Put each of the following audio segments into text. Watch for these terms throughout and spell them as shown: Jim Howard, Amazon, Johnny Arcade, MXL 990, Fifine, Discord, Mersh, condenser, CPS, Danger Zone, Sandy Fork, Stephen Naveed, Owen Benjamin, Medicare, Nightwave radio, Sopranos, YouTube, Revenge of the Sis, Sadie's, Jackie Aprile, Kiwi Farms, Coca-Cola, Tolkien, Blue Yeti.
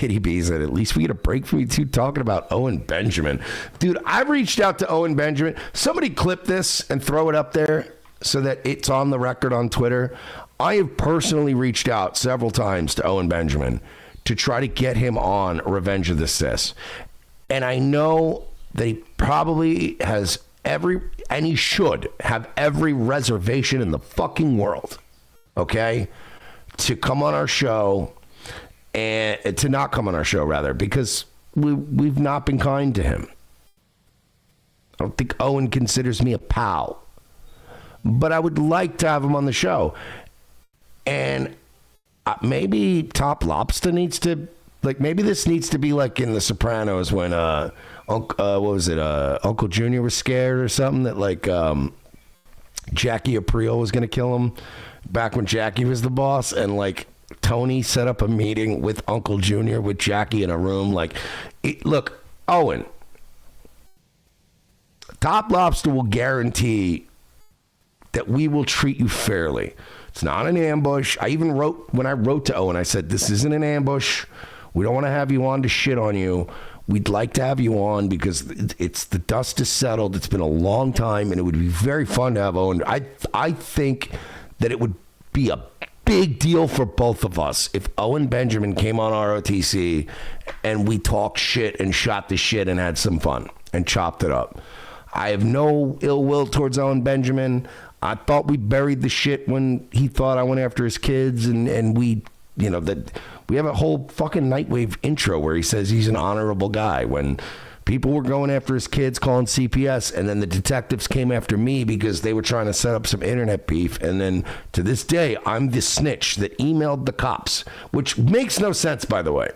Kitty B said, at least we get a break from you two talking about Owen Benjamin. Dude, I reached out to Owen Benjamin. Somebody clip this and throw it up there so that it's on the record on Twitter. I have personally reached out several times to Owen Benjamin to try to get him on Revenge of the Sis. And I know that he probably has every, and he should have every reservation in the fucking world, okay, to come on our show, and to not come on our show, rather, because we've not been kind to him. I don't think Owen considers me a pal, but I would like to have him on the show. And maybe Top Lobster needs to, like, maybe this needs to be like in The Sopranos when what was it, Uncle Junior was scared or something that, like, Jackie Aprile was gonna kill him back when Jackie was the boss, and like Tony set up a meeting with Uncle Junior with Jackie in a room. Like, look, Owen, Top Lobster will guarantee that we will treat you fairly. It's not an ambush. I even wrote, when I wrote to Owen, I said, this isn't an ambush. We don't want to have you on to shit on you. We'd like to have you on because it's, the dust is settled. It's been a long time, and it would be very fun to have Owen. I think that it would be a big deal for both of us if Owen Benjamin came on ROTC and we talked shit and shot the shit and had some fun and chopped it up. I have no ill will towards Owen Benjamin. I thought we buried the shit when he thought I went after his kids, and we, you know, that we have a whole fucking Nightwave intro where he says he's an honorable guy when people were going after his kids, calling CPS, and then the detectives came after me because they were trying to set up some internet beef, and then to this day, I'm the snitch that emailed the cops, which makes no sense, by the way.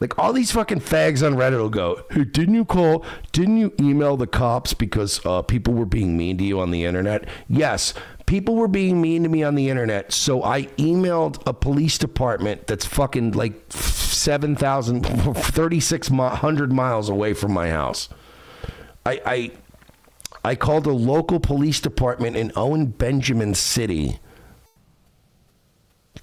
Like all these fucking fags on Reddit will go, hey, didn't you call, didn't you email the cops because people were being mean to you on the internet? Yes, people were being mean to me on the internet, so I emailed a police department that's fucking like 3,600 miles away from my house. I called a local police department in Owen Benjamin City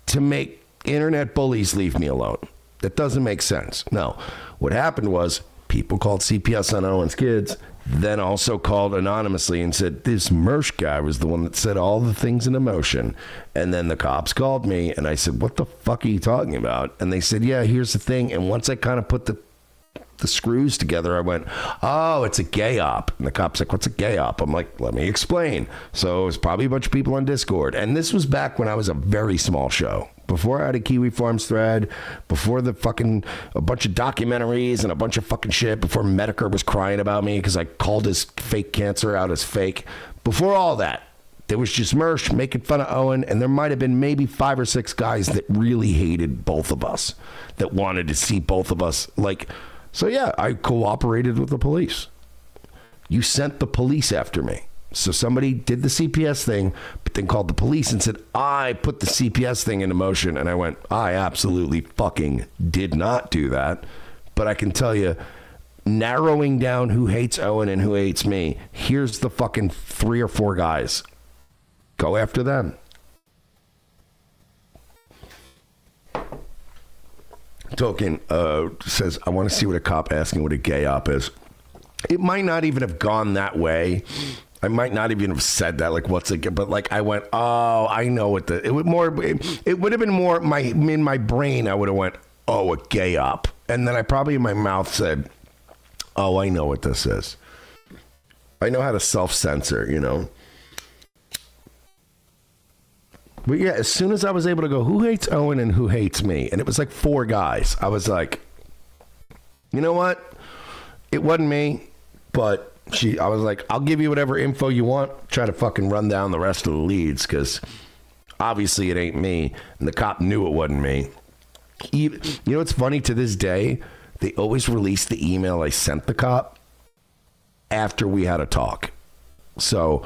to make internet bullies leave me alone. That doesn't make sense. No. What happened was people called CPS on Owen's kids, then also called anonymously and said, this Mersh guy was the one that said all the things in emotion. And then the cops called me and I said, what the fuck are you talking about? And they said, yeah, here's the thing. And once I kind of put the screws together, I went, oh, it's a gay op. And the cop's like, what's a gay op? I'm like, let me explain. So it was probably a bunch of people on Discord. And this was back when I was a very small show. Before I had a Kiwi Farms thread, before the fucking, a bunch of documentaries and a bunch of fucking shit, before Medicare was crying about me because I called his fake cancer out as fake. Before all that, there was just Mersh making fun of Owen, and there might have been maybe 5 or 6 guys that really hated both of us, that wanted to see both of us. Like, so yeah, I cooperated with the police. You sent the police after me. So somebody did the CPS thing, but then called the police and said, I put the CPS thing into motion. And I went, I absolutely fucking did not do that. But I can tell you, narrowing down who hates Owen and who hates me, here's the fucking 3 or 4 guys. Go after them. Tolkien says, I want to see what a cop asking what a gay op is. It might not even have gone that way. I might not even have said that, like, what's it, but like, I went, oh, I know what the, it would more, it would have been more, in my brain, I would have went, oh, a gay op. And then I probably in my mouth said, oh, I know what this is. I know how to self-censor, you know. But yeah, as soon as I was able to go, who hates Owen and who hates me? And it was like 4 guys. I was like, you know what? It wasn't me, but. I was like, I'll give you whatever info you want. Try to fucking run down the rest of the leads because obviously it ain't me. And the cop knew it wasn't me. You know, it's funny, to this day, they always release the email I sent the cop after we had a talk. So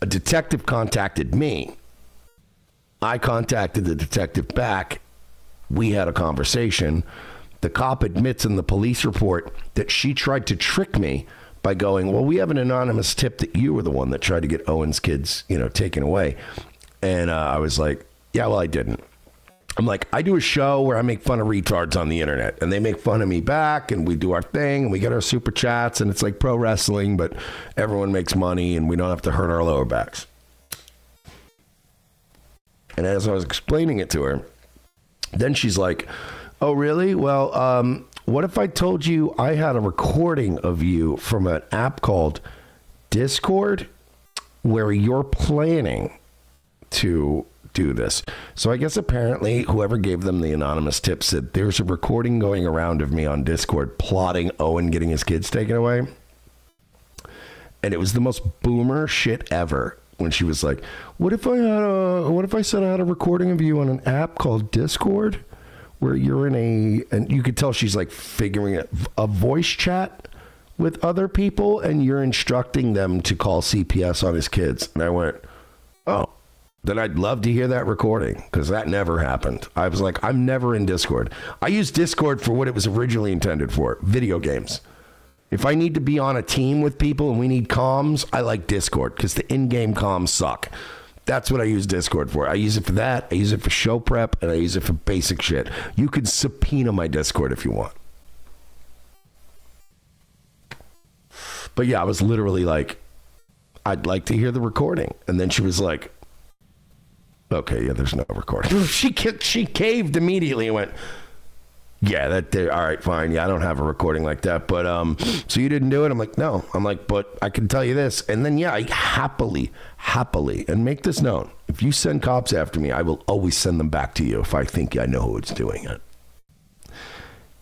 a detective contacted me. I contacted the detective back. We had a conversation. The cop admits in the police report that she tried to trick me by going, well, we have an anonymous tip that you were the one that tried to get Owen's kids, you know, taken away. And I was like, yeah, well, I didn't. I'm like, I do a show where I make fun of retards on the internet, and they make fun of me back, and we do our thing, and we get our super chats, and it's like pro wrestling, but everyone makes money, and we don't have to hurt our lower backs. And as I was explaining it to her, then she's like, oh, really? Well, what if I told you I had a recording of you from an app called Discord where you're planning to do this? So I guess apparently whoever gave them the anonymous tip said there's a recording going around of me on Discord plotting Owen getting his kids taken away. And it was the most boomer shit ever when she was like, what if I said I had a recording of you on an app called Discord where you're in a, and you could tell she's like figuring it, a voice chat with other people, and you're instructing them to call CPS on his kids. And I went, oh, then I'd love to hear that recording, because that never happened. I was like, I'm never in Discord. I use Discord for what it was originally intended for, video games. If I need to be on a team with people and we need comms, I like Discord, because the in-game comms suck. That's what I use Discord for. I use it for that, I use it for show prep, and I use it for basic shit. You can subpoena my Discord if you want. But yeah, I was literally like, I'd like to hear the recording. And then she was like, okay, yeah, there's no recording. She caved immediately and went, yeah, all right, fine. Yeah, I don't have a recording like that. But so you didn't do it? I'm like, no. I'm like, but I can tell you this. And then, yeah, I happily, and make this known, if you send cops after me, I will always send them back to you if I think I know who's doing it.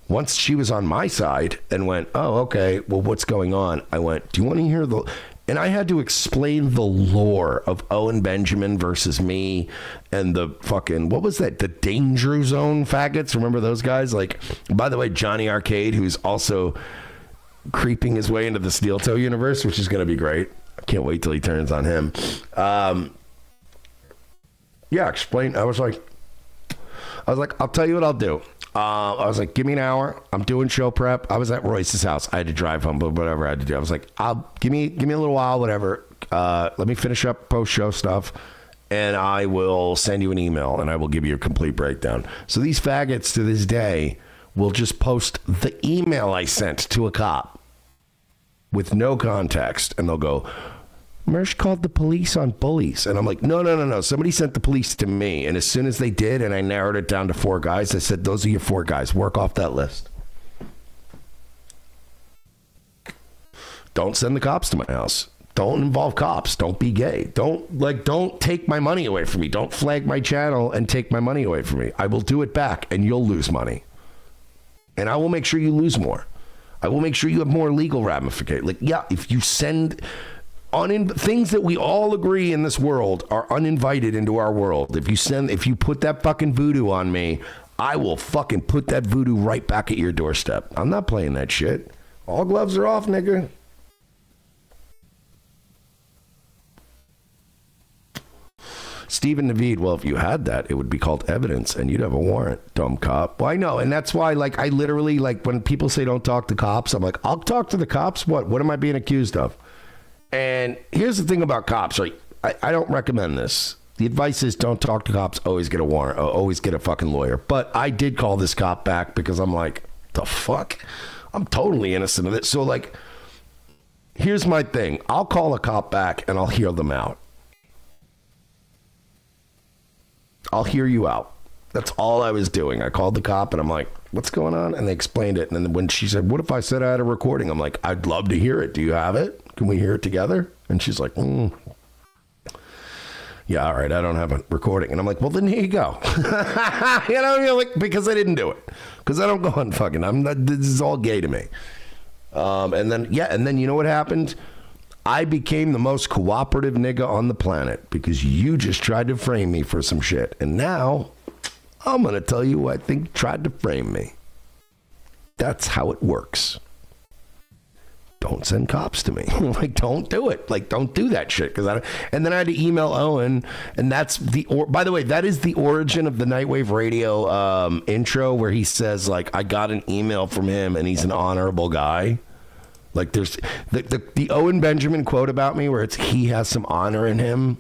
Once she was on my side and went, oh, okay, well, what's going on? I went, do you want to hear the... And I had to explain the lore of Owen Benjamin versus me and the fucking, what was that? The Danger Zone faggots. Remember those guys? Like, by the way, Johnny Arcade, who's also creeping his way into the Steel Toe universe, which is going to be great. I can't wait till he turns on him. Yeah, explain. I was like, I'll tell you what I'll do. I was like, give me an hour. I'm doing show prep. I was at Royce's house. I had to drive home, but whatever I had to do. I was like, give me a little while, whatever. Let me finish up post-show stuff, and I will send you an email, and I will give you a complete breakdown. So these faggots to this day will just post the email I sent to a cop with no context, and they'll go, Mersh called the police on bullies. And I'm like, no. Somebody sent the police to me. And as soon as they did, and I narrowed it down to 4 guys, I said, those are your 4 guys. Work off that list. Don't send the cops to my house. Don't involve cops. Don't be gay. Don't take my money away from me. Don't flag my channel and take my money away from me. I will do it back, and you'll lose money. And I will make sure you lose more. I will make sure you have more legal ramifications. Like, yeah, if you send... things that we all agree in this world are uninvited into our world. If you put that fucking voodoo on me, I will fucking put that voodoo right back at your doorstep. I'm not playing that shit. All gloves are off, nigga. Stephen Naveed, well, if you had that, it would be called evidence and you'd have a warrant, dumb cop. Well, I know. And that's why, like, I literally, like, when people say don't talk to cops, I'm like, I'll talk to the cops. What am I being accused of? And here's the thing about cops, like, I don't recommend this. The advice is don't talk to cops, always get a warrant, always get a fucking lawyer. But I did call this cop back because I'm like, the fuck? I'm totally innocent of this. So, like, here's my thing. I'll call a cop back and I'll hear them out. I'll hear you out. That's all I was doing. I called the cop and I'm like, what's going on? And they explained it. And then when she said, what if I said I had a recording? I'm like, I'd love to hear it. Do you have it? Can we hear it together? And she's like, yeah, all right, I don't have a recording. And I'm like, well, then here you go. You know, you're like, because I didn't do it. Because I don't go on fucking, I'm not, this is all gay to me. And then you know what happened? I became the most cooperative nigga on the planet because you just tried to frame me for some shit. And now I'm going to tell you who I think tried to frame me. That's how it works. Don't send cops to me. Like, don't do it. Like, don't do that shit. And then I had to email Owen, and that's by the way, that is the origin of the Nightwave radio intro where he says, like, I got an email from him and he's an honorable guy. Like, there's the Owen Benjamin quote about me where it's, he has some honor in him,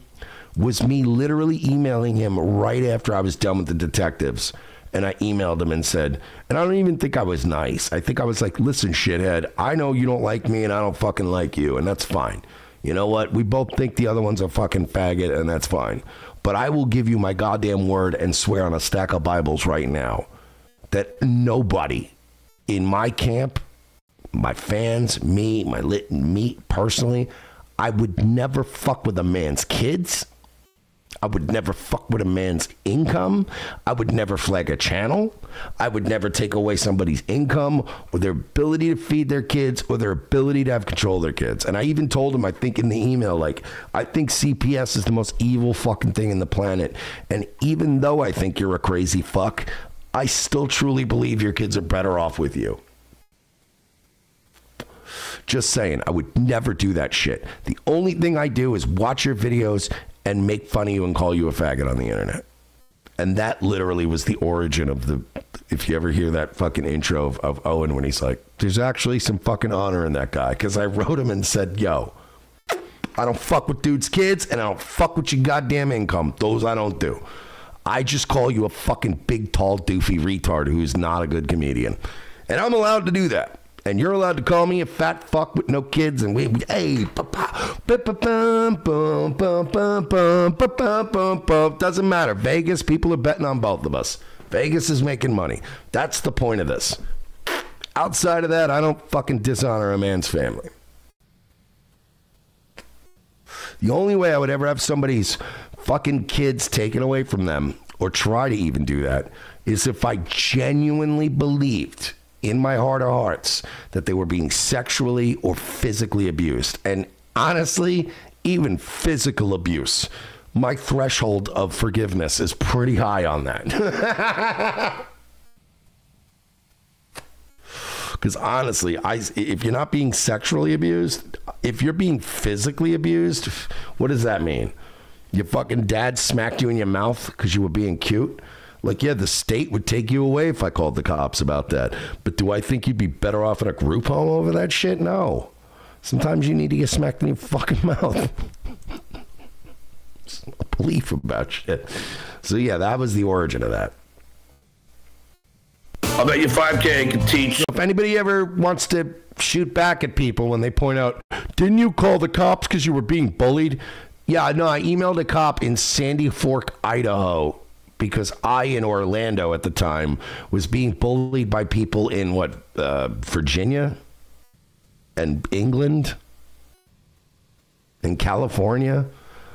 was me literally emailing him right after I was done with the detectives. And I emailed him and said, and I don't even think I was nice. I think I was like, listen, shithead, I know you don't like me and I don't fucking like you, and that's fine. You know what? We both think the other one's a fucking faggot, and that's fine. But I will give you my goddamn word and swear on a stack of Bibles right now that nobody in my camp, my fans, me, me personally, I would never fuck with a man's kids. I would never fuck with a man's income. I would never flag a channel. I would never take away somebody's income or their ability to feed their kids or their ability to have control of their kids. And I even told him, I think in the email, like, I think CPS is the most evil fucking thing in the planet. And even though I think you're a crazy fuck, I still truly believe your kids are better off with you. Just saying, I would never do that shit. The only thing I do is watch your videos and make fun of you and call you a faggot on the internet. And that literally was the origin of the, if you ever hear that fucking intro of Owen when he's like, there's actually some fucking honor in that guy. Because I wrote him and said, yo, I don't fuck with dudes' kids and I don't fuck with your goddamn income. Those I don't do. I just call you a fucking big, tall, doofy retard who's not a good comedian. And I'm allowed to do that. And you're allowed to call me a fat fuck with no kids, and we hey, doesn't matter. Vegas, people are betting on both of us. Vegas is making money. That's the point of this. Outside of that, I don't fucking dishonor a man's family. The only way I would ever have somebody's fucking kids taken away from them, or try to even do that, is if I genuinely believed in my heart of hearts that they were being sexually or physically abused. And honestly, even physical abuse, my threshold of forgiveness is pretty high on that. Because honestly, if you're not being sexually abused, if you're being physically abused, what does that mean? Your fucking dad smacked you in your mouth because you were being cute? Like, yeah, the state would take you away if I called the cops about that. But do I think you'd be better off in a group home over that shit? No. Sometimes you need to get smacked in your fucking mouth. It's a belief about shit. So, yeah, that was the origin of that. I'll bet you 5K can teach. So if anybody ever wants to shoot back at people when they point out, didn't you call the cops because you were being bullied? Yeah, no, I emailed a cop in Sandy Fork, Idaho, because I, in Orlando at the time, was being bullied by people in, what, Virginia and England and California.